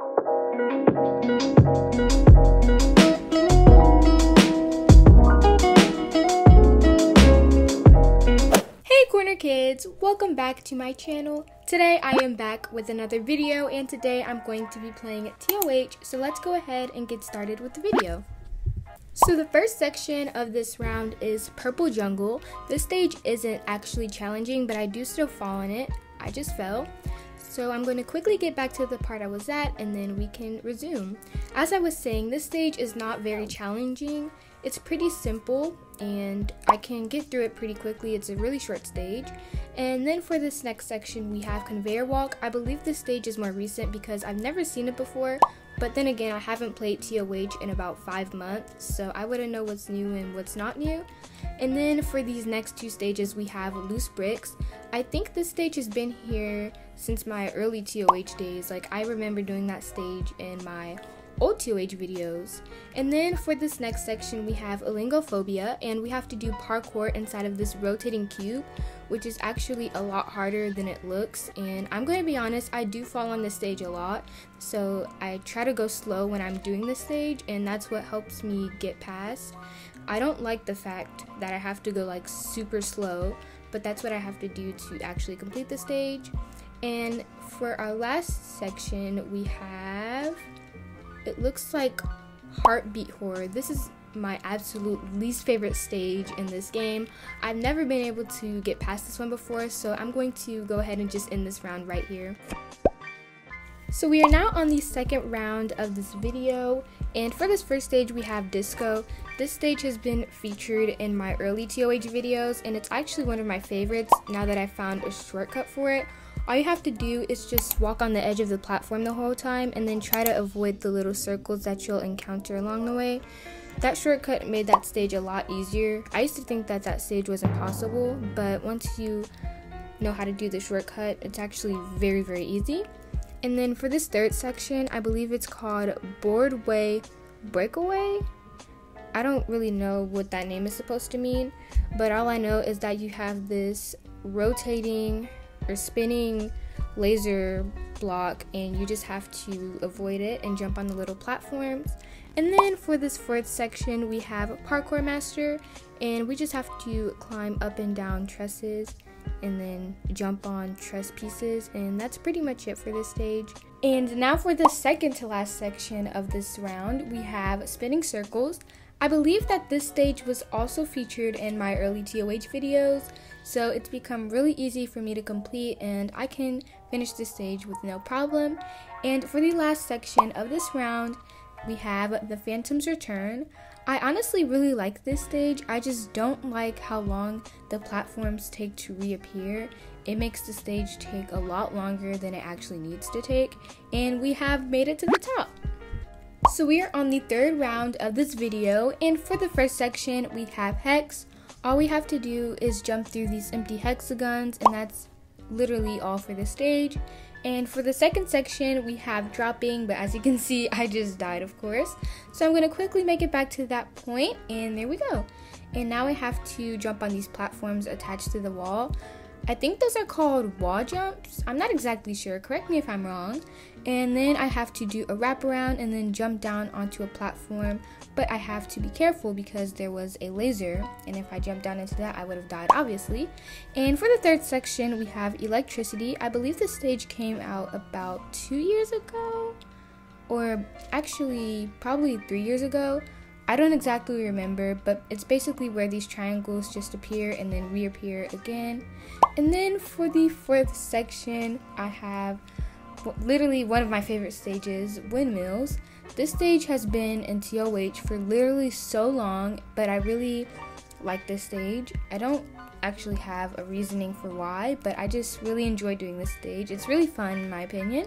Hey Corner Kids, welcome back to my channel. Today I am back with another video, and today I'm going to be playing TOH, so let's go ahead and get started with the video. So the first section of this round is Purple Jungle. This stage isn't actually challenging, but I do still fall in it. I just fell. So I'm going to quickly get back to the part I was at and then we can resume. As I was saying, this stage is not very challenging. It's pretty simple and I can get through it pretty quickly. It's a really short stage. And then for this next section we have Conveyor Walk. I believe this stage is more recent because I've never seen it before. But then again, I haven't played TOH in about 5 months, so I wouldn't know what's new and what's not new. And then for these next two stages, we have Loose Bricks. I think this stage has been here since my early TOH days. Like, I remember doing that stage in my old TOH videos. And then for this next section, we have Olingophobia, and we have to do parkour inside of this rotating cube, which is actually a lot harder than it looks. And I'm going to be honest, I do fall on this stage a lot, so I try to go slow when I'm doing this stage, and that's what helps me get past. I don't like the fact that I have to go like super slow, but that's what I have to do to actually complete the stage. And for our last section, we have, it looks like Heartbeat Horror. This is my absolute least favorite stage in this game. I've never been able to get past this one before, so I'm going to go ahead and just end this round right here. So we are now on the second round of this video, and for this first stage we have Disco. This stage has been featured in my early TOH videos, and it's actually one of my favorites now that I found a shortcut for it. All you have to do is just walk on the edge of the platform the whole time and then try to avoid the little circles that you'll encounter along the way. That shortcut made that stage a lot easier. I used to think that that stage was impossible, but once you know how to do the shortcut, it's actually very, very easy. And then for this third section, I believe it's called Boardway Breakaway. I don't really know what that name is supposed to mean, but all I know is that you have this rotating or spinning laser block, and you just have to avoid it and jump on the little platforms. And then for this fourth section we have Parkour Master, and we just have to climb up and down trusses and then jump on truss pieces, and that's pretty much it for this stage. And now for the second to last section of this round, we have Spinning Circles. I believe that this stage was also featured in my early TOH videos, so it's become really easy for me to complete, and I can finish this stage with no problem. And for the last section of this round, we have The Phantom's Return. I honestly really like this stage. I just don't like how long the platforms take to reappear. It makes the stage take a lot longer than it actually needs to take, and we have made it to the top. So we are on the third round of this video, and for the first section we have Hex. All we have to do is jump through these empty hexagons, and that's literally all for the stage. And for the second section we have Dropping, but as you can see I just died, of course. So I'm going to quickly make it back to that point, and there we go. And now I have to jump on these platforms attached to the wall. I think those are called wall jumps. I'm not exactly sure, correct me if I'm wrong. And then I have to do a wraparound and then jump down onto a platform, but I have to be careful because there was a laser, and if I jumped down into that I would have died, obviously. And for the third section we have Electricity. I believe this stage came out about 2 years ago, or actually probably 3 years ago. I don't exactly remember, but it's basically where these triangles just appear and then reappear again. And then for the fourth section, I have literally one of my favorite stages, Windmills. This stage has been in TOH for literally so long, but I really like this stage. I don't actually have a reasoning for why, but I just really enjoy doing this stage. It's really fun in my opinion.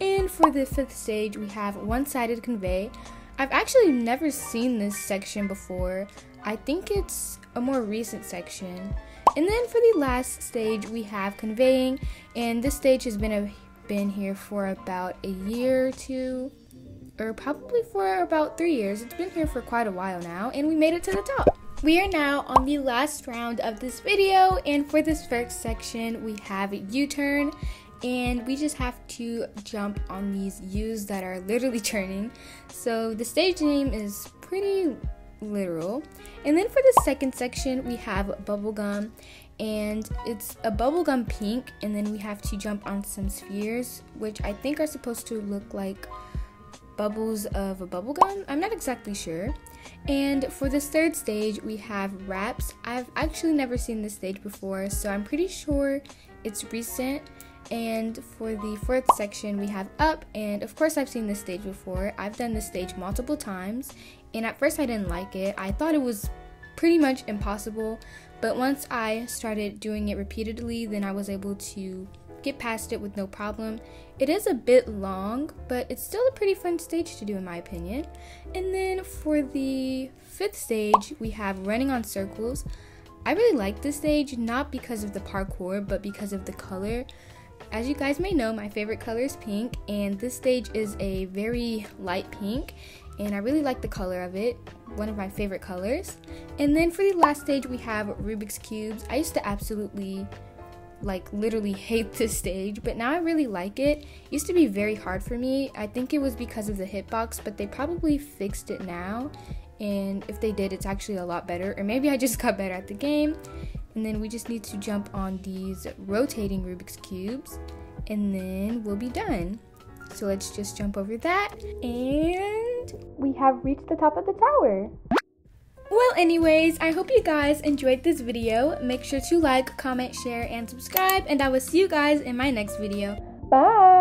And for the fifth stage, we have One-Sided Convey. I've actually never seen this section before. I think it's a more recent section. And then for the last stage we have Conveying, and this stage has been here for about a year or two, or probably for about 3 years. It's been here for quite a while now, and we made it to the top. We are now on the last round of this video, and for this first section we have U-Turn. and we just have to jump on these U's that are literally turning. So the stage name is pretty literal. And then for the second section, we have bubblegum, and it's a bubblegum pink, and then we have to jump on some spheres, which I think are supposed to look like bubbles of a bubblegum. I'm not exactly sure. And for this third stage, we have wraps. I've actually never seen this stage before, so I'm pretty sure it's recent. And for the fourth section, we have up, and of course I've seen this stage before. I've done this stage multiple times, and at first I didn't like it. I thought it was pretty much impossible, but once I started doing it repeatedly, then I was able to get past it with no problem. It is a bit long, but it's still a pretty fun stage to do in my opinion. And then for the fifth stage, we have running on circles. I really like this stage, not because of the parkour, but because of the color. As you guys may know, my favorite color is pink, and this stage is a very light pink, and I really like the color of it, one of my favorite colors. And then for the last stage, we have Rubik's Cubes. I used to absolutely, like, literally hate this stage, but now I really like it. It used to be very hard for me. I think it was because of the hitbox, but they probably fixed it now, and if they did, it's actually a lot better. Or maybe I just got better at the game. And then we just need to jump on these rotating Rubik's Cubes, and then we'll be done. So let's just jump over that, and we have reached the top of the tower. Well, anyways, I hope you guys enjoyed this video. Make sure to like, comment, share, and subscribe, and I will see you guys in my next video. Bye!